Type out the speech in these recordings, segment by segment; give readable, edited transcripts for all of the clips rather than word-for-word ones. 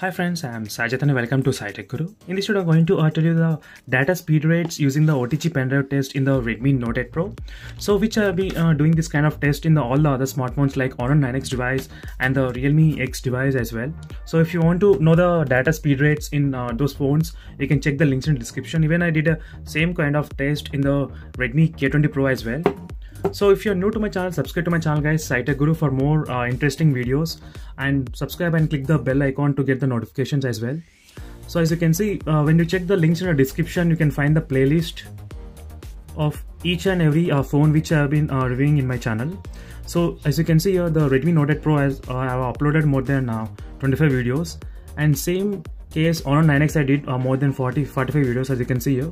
Hi friends, I am Sai Tech and welcome to Sai Tech Guru. In this video, I am going to tell you the data speed rates using the OTG pen drive test in the Redmi Note 8 Pro. So which I'll be doing this kind of test in all the other smartphones like Honor 9X device and the Realme X device as well. So if you want to know the data speed rates in those phones, you can check the links in the description. Even I did a same kind of test in the Redmi K20 Pro as well. So if you're new to my channel, subscribe to my channel guys, Sai Tech Guru, for more interesting videos, and subscribe and click the bell icon to get the notifications as well. So as you can see, when you check the links in the description, you can find the playlist of each and every phone which I have been reviewing in my channel. So as you can see here, the Redmi Note 8 Pro has I have uploaded more than 25 videos, and same case Honor 9X I did more than 45 videos, as you can see here.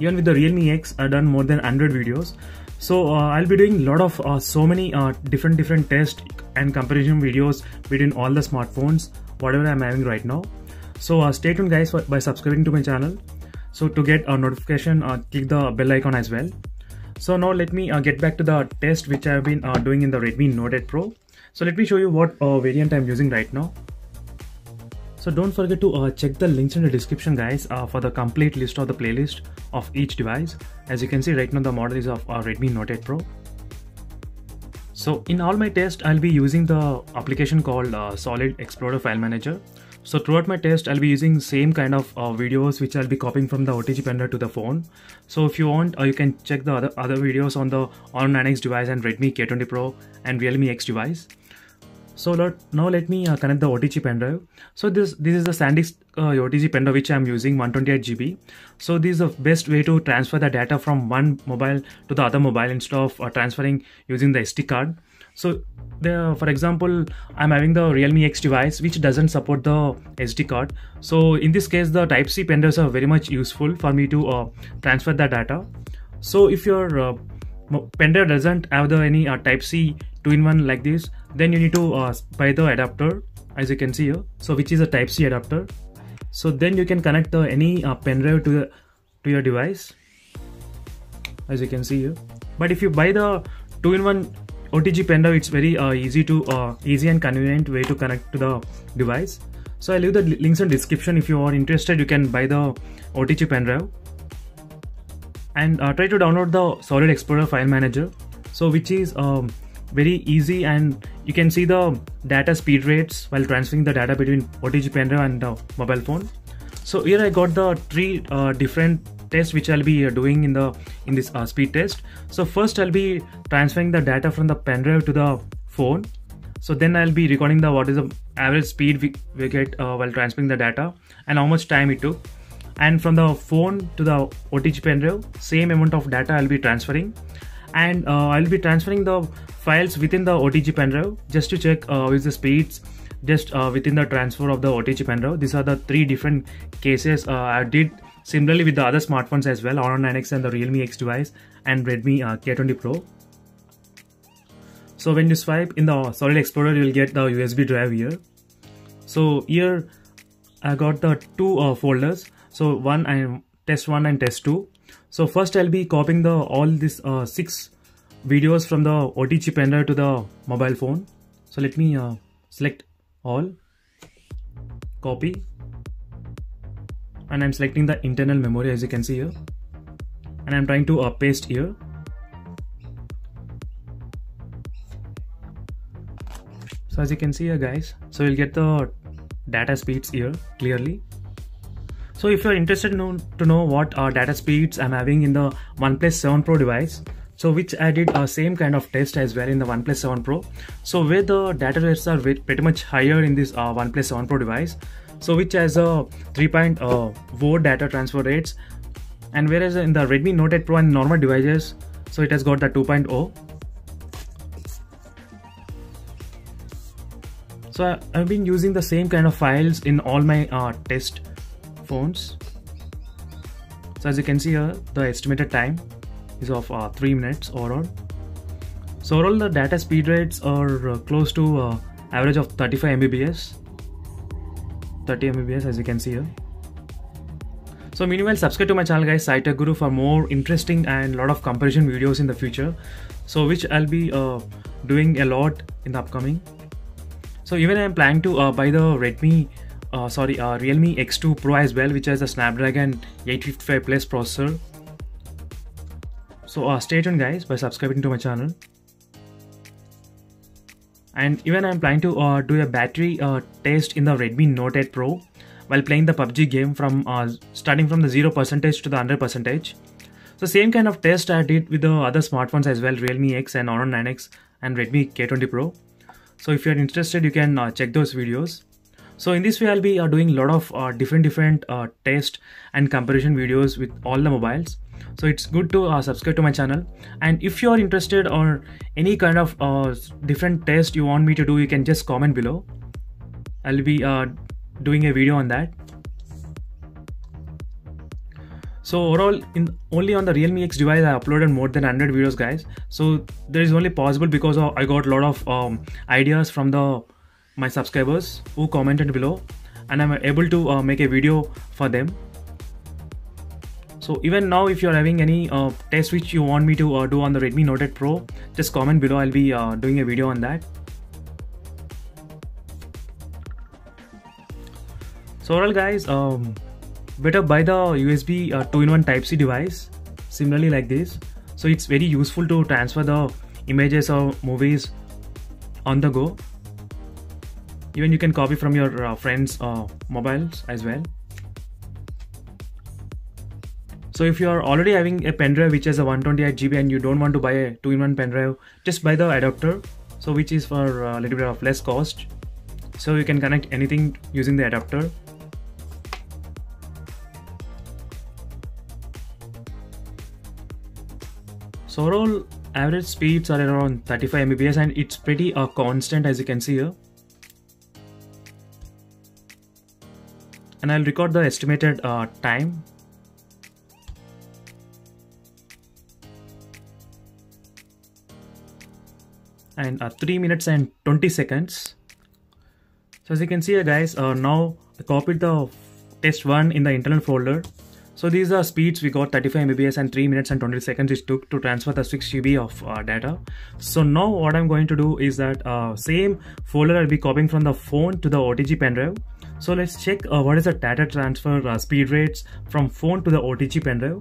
Even with the Realme X I done more than 100 videos. So I'll be doing a lot of different tests and comparison videos between all the smartphones whatever I'm having right now. So stay tuned guys by subscribing to my channel. So to get a notification, click the bell icon as well. So now let me get back to the test which I've been doing in the Redmi Note 8 Pro. So let me show you what variant I'm using right now. So don't forget to check the links in the description guys for the complete list of the playlist of each device. As you can see right now, the model is of Redmi Note 8 Pro. So in all my tests, I'll be using the application called Solid Explorer File Manager. So throughout my test, I'll be using same kind of videos which I'll be copying from the OTG pen drive to the phone. So if you want, you can check the other videos on the Honor 9X device and Redmi K20 Pro and Realme X device. So now let me connect the OTG pen drive. So this is the SanDisk OTG pen drive which I am using, 128 GB. So this is the best way to transfer the data from one mobile to the other mobile instead of transferring using the SD card. So for example, I'm having the Realme X device which doesn't support the SD card. So in this case, the Type C pen drives are very much useful for me to transfer the data. So if your pen drive doesn't have any Type C 2-in-1 like this, then you need to buy the adapter, as you can see here, so which is a Type C adapter. So then you can connect any pen drive to your device, as you can see here. But if you buy the 2-in-1 OTG pen drive, it's very easy and convenient way to connect to the device. So I leave the links in the description. If you are interested, you can buy the OTG pen drive and try to download the Solid Explorer File Manager, so which is very easy, and you can see the data speed rates while transferring the data between OTG pen drive and the mobile phone. So here I got the three different tests which I'll be doing in this speed test. So first I'll be transferring the data from the pen drive to the phone. So then I'll be recording what is the average speed we get while transferring the data and how much time it took. And from the phone to the OTG pen drive, same amount of data I'll be transferring. And I'll be transferring the files within the OTG pen drive just to check with the speeds just within the transfer of the OTG pen drive. These are the three different cases I did similarly with the other smartphones as well, Honor 9X and the Realme X device and Redmi K20 Pro. So when you swipe in the Solid Explorer, you will get the USB drive here. So here I got the two folders, so test 1 and test 2. So first I'll be copying all these 6 videos from the OTG pen drive to the mobile phone. So let me select all, copy, and I'm selecting the internal memory, as you can see here, and I'm trying to paste here. So as you can see here guys, so you'll get the data speeds here clearly. So if you're interested to know what data speeds I'm having in the OnePlus 7 Pro device, so which I did same kind of test as well in the OnePlus 7 Pro. So where the data rates are pretty much higher in this OnePlus 7 Pro device, so which has a 3.4 data transfer rates, and whereas in the Redmi Note 8 Pro and normal devices, so it has got the 2.0. So I've been using the same kind of files in all my test phones. So as you can see here, the estimated time is of 3 minutes overall. So overall the data speed rates are close to average of 30 Mbps, as you can see here. So meanwhile, subscribe to my channel guys, Sai Tech Guru, for more interesting and lot of comparison videos in the future, so which I'll be doing a lot in the upcoming. So even I am planning to buy the Redmi Realme X2 Pro as well, which has a Snapdragon 855 Plus processor. So stay tuned guys by subscribing to my channel. And even I'm planning to do a battery test in the Redmi Note 8 Pro while playing the PUBG game from starting from the 0% to the 100%. So same kind of test I did with the other smartphones as well, Realme X and Honor 9X and Redmi K20 Pro. So if you're interested, you can check those videos. So in this way, I'll be doing a lot of different test and comparison videos with all the mobiles. So it's good to subscribe to my channel. And if you are interested or any kind of different test you want me to do, you can just comment below. I'll be doing a video on that. So overall, only on the Realme X device, I uploaded more than 100 videos guys. So there is only possible because I got a lot of ideas from my subscribers who commented below, and I'm able to make a video for them. So even now, if you're having any test which you want me to do on the Redmi Note 8 Pro, just comment below. I'll be doing a video on that. So overall guys, better buy the USB 2-in-1 Type C device, similarly like this. So it's very useful to transfer the images or movies on the go. Even you can copy from your friends' mobiles as well. So if you are already having a pen drive which has a 128 GB and you don't want to buy a 2-in-1 pen drive, just buy the adapter, so which is for a little bit of less cost. So you can connect anything using the adapter. So overall, average speeds are around 35 Mbps, and it's pretty constant, as you can see here. And I'll record the estimated time. And 3 minutes and 20 seconds. So as you can see here guys, now I copied the test 1 in the internal folder. So these are speeds we got, 35 Mbps, and 3 minutes and 20 seconds it took to transfer the 6 GB of data. So now what I'm going to do is that same folder I'll be copying from the phone to the OTG pen drive. So let's check what is the data transfer speed rates from phone to the OTG pen drive.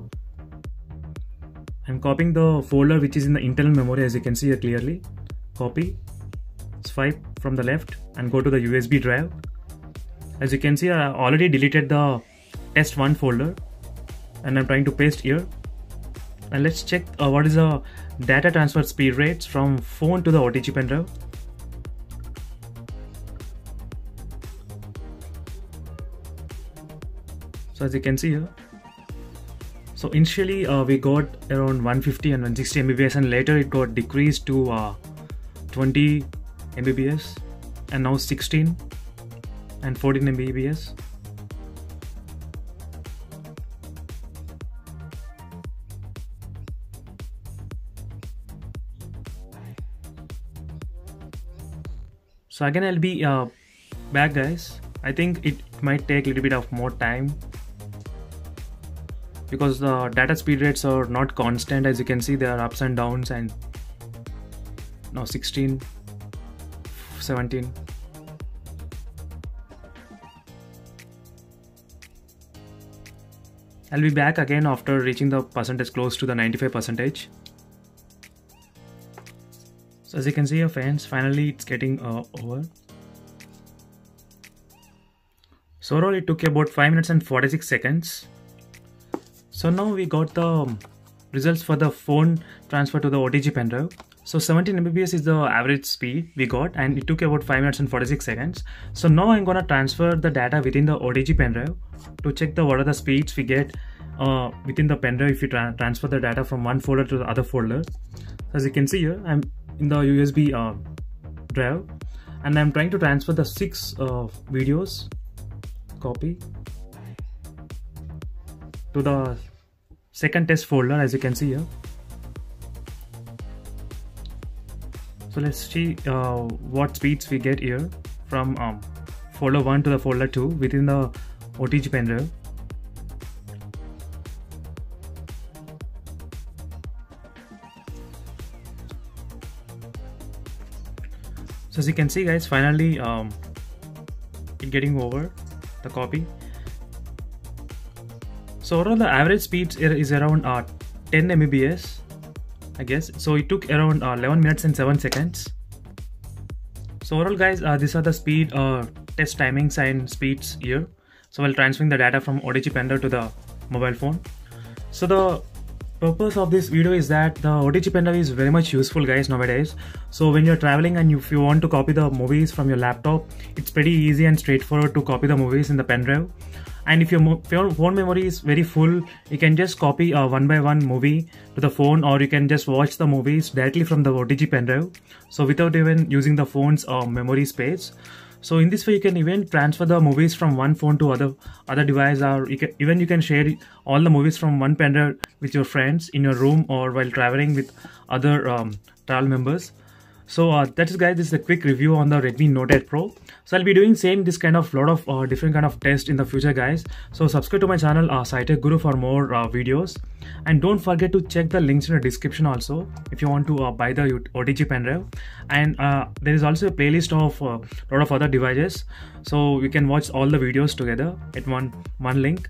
I'm copying the folder which is in the internal memory, as you can see here clearly. Copy, swipe from the left and go to the USB drive. As you can see, I already deleted the test 1 folder. And I'm trying to paste here, and let's check what is the data transfer speed rates from phone to the OTG pen drive. So as you can see here, so initially we got around 150 and 160 Mbps, and later it got decreased to 20 Mbps, and now 16 and 14 Mbps. So again, I'll be back guys. I think it might take a little bit of more time because the data speed rates are not constant. As you can see, there are ups and downs, and now 16, 17. I'll be back again after reaching the percentage close to the 95%. So as you can see your friends, finally it's getting over. So overall it took about 5 minutes and 46 seconds. So now we got the results for the phone transfer to the OTG pen drive. So 17 Mbps is the average speed we got, and it took about 5 minutes and 46 seconds. So now I'm gonna transfer the data within the OTG pen drive to check what are the speeds we get within the pen drive if you transfer the data from one folder to the other folder. As you can see here, I'm in the USB drive, and I'm trying to transfer the 6 videos, copy to the second test folder, as you can see here. So let's see what speeds we get here from folder 1 to the folder 2 within the OTG pen drive. So as you can see guys, finally it's getting over. the copy. So overall the average speed is around 10 Mbps, I guess. So it took around 11 minutes and 7 seconds. So overall guys, these are the speed test timings and speeds here. So while transferring the data from OTG Pendrive to the mobile phone. So the purpose of this video is that the OTG Pendrive is very much useful guys nowadays. So when you're traveling and if you want to copy the movies from your laptop, it's pretty easy and straightforward to copy the movies in the pendrive. And if your phone memory is very full, you can just copy a one by one movie to the phone, or you can just watch the movies directly from the OTG pendrive, so without even using the phone's memory space. So in this way you can even transfer the movies from one phone to other device, or you can share all the movies from one pendrive with your friends in your room or while traveling with other travel members. So that is guys, this is a quick review on the Redmi Note 8 Pro. So I'll be doing this kind of lot of different kind of tests in the future guys. So subscribe to my channel Sai Tech Guru for more videos, and don't forget to check the links in the description also if you want to buy the OTG pendrive. And there is also a playlist of lot of other devices, so you can watch all the videos together at one link.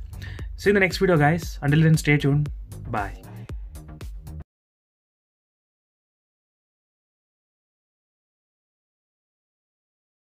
See you in the next video guys. Until then, stay tuned. Bye.